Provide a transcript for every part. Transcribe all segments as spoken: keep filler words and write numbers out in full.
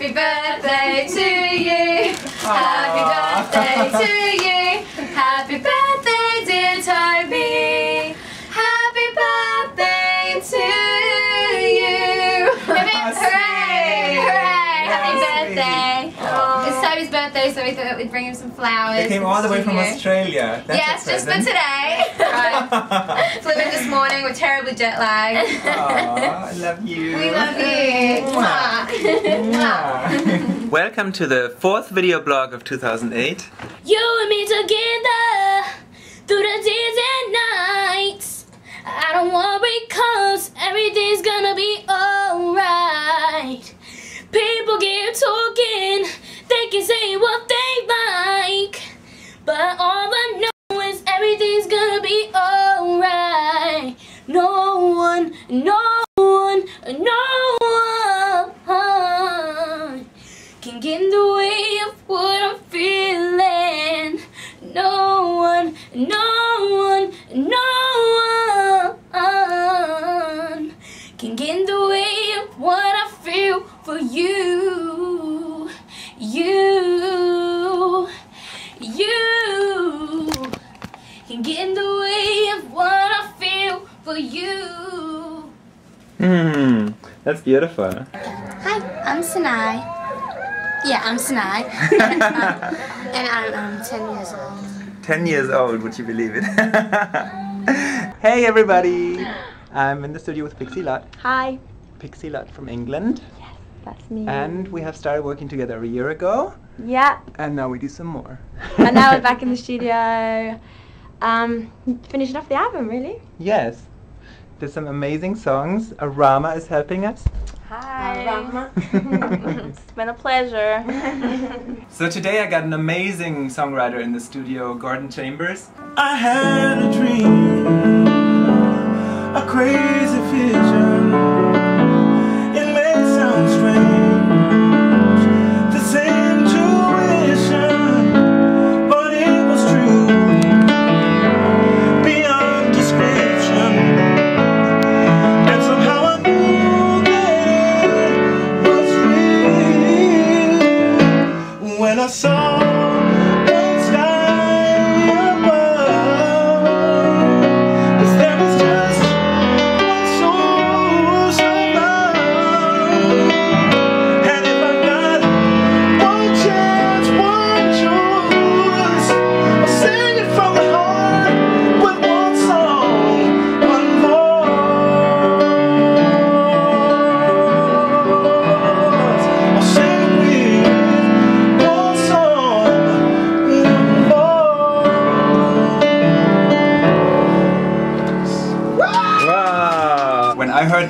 Happy birthday to you. Happy birthday to you. Happy birthday, dear Toby. Happy birthday to you. Hooray! Hooray! Happy birthday. Aww. It's Toby's birthday, so we thought we'd bring him some flowers. They came all the way from Australia. That's yes, just for today. Right. Flew in this morning. We're terribly jet lagged. Aww, I love you. We love you. Mwah. Mwah. Mwah. Welcome to the fourth video blog of two thousand eight. You and me together through the days and nights. I don't worry 'cause everything's gonna be alright. People get talking, they can say what they like, but all I know everything's gonna be alright. No one, no one, no one can get in the way of what I'm feeling. No one, no one, no one can get in the way of what I feel for you. You, you can get in the way of what I feel for you. Mmm, that's beautiful. Hi, I'm Sinai. Yeah, I'm Sinai. and, um, and I'm um, ten years old. ten years old, would you believe it? Hey everybody! I'm in the studio with Pixie Lott. Hi. Pixie Lott from England. Yes, that's me. And we have started working together a year ago. Yeah. And now we do some more. And now we're back in the studio. Um, finishing off the album, really. Yes. There's some amazing songs. Arama is helping us. Hi. Arama. It's been a pleasure. So today I got an amazing songwriter in the studio, Gordon Chambers. I had a dream, a crazy vision. It may sound strange, this intuition, but it was true.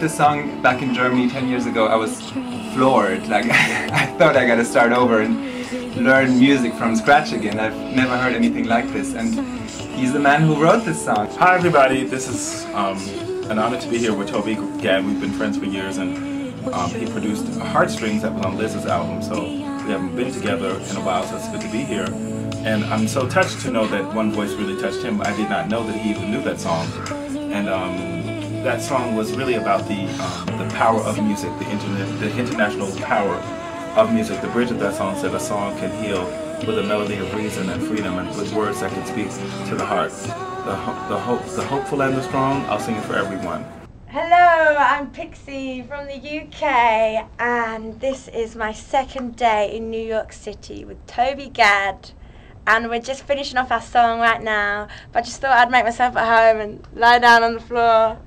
This song back in Germany ten years ago, I was floored. Like, I thought I gotta start over and learn music from scratch again. I've never heard anything like this, and he's the man who wrote this song. Hi everybody, this is um, an honor to be here with Toby Gad. We've been friends for years, and um, he produced Heartstrings that was on Liz's album, so we haven't been together in a while, so it's good to be here. And I'm so touched to know that one voice really touched him. I did not know that he even knew that song. And um, that song was really about the um, the power of music, the, internet, the international power of music. The bridge of that song said a song can heal with a melody of reason and freedom and with words that can speak to the heart. The, ho the, hope the hopeful and the strong, I'll sing it for everyone. Hello, I'm Pixie from the U K, and this is my second day in New York City with Toby Gad. And we're just finishing off our song right now, but I just thought I'd make myself at home and lie down on the floor.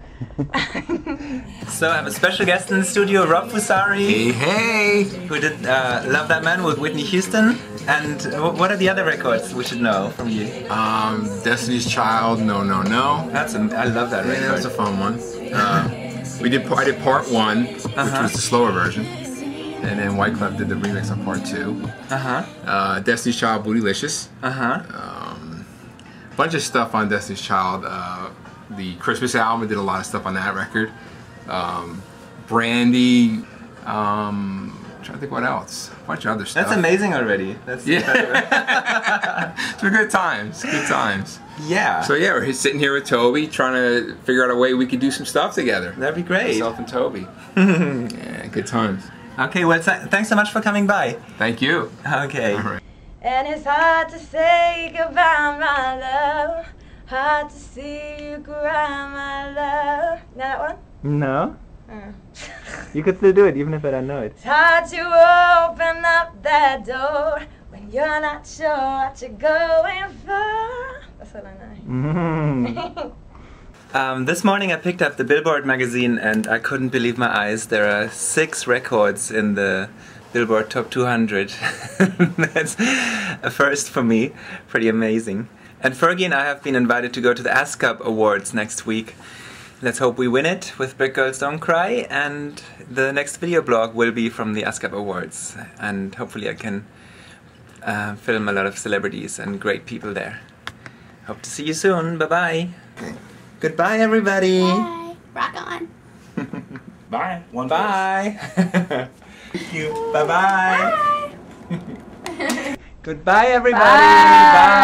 So I have a special guest in the studio, Rob Fusari. Hey, hey! Who did uh, Love That Man with Whitney Houston. And uh, what are the other records we should know from you? Um, Destiny's Child, No, No, No. That's a, I love that record. Yeah, that's a fun one. Uh, we did, I did part one, uh-huh. which was the slower version. And then Wyclef did the remix on part two. Uh-huh. Uh, Destiny's Child, Bootylicious. Uh-huh. Um, bunch of stuff on Destiny's Child. Uh, the Christmas album, I did a lot of stuff on that record. Um, Brandy, um, I'm trying to think what else. A bunch of other stuff. That's amazing already. That's yeah. So good times, good times. Yeah. So yeah, we're sitting here with Toby, trying to figure out a way we could do some stuff together. That'd be great. Myself and Toby. Yeah, good times. Okay, well, th thanks so much for coming by. Thank you. Okay. All right. And it's hard to say goodbye, my love. Hard to see you cry, my love. Know that one? No. Mm. You could still do it, even if I don't know it. It's hard to open up that door when you're not sure what you're going for. That's what I know. Mm. Um, this morning I picked up the Billboard magazine and I couldn't believe my eyes. There are six records in the Billboard Top two hundred. That's a first for me. Pretty amazing. And Fergie and I have been invited to go to the ASCAP Awards next week. Let's hope we win it with Big Girls Don't Cry, and the next video blog will be from the ASCAP Awards. And hopefully I can uh, film a lot of celebrities and great people there. Hope to see you soon. Bye-bye. Okay. Goodbye, everybody. Bye. Rock on. Bye. One bye. Thank you. Bye-bye. Bye. Bye. Goodbye, everybody. Bye. Bye.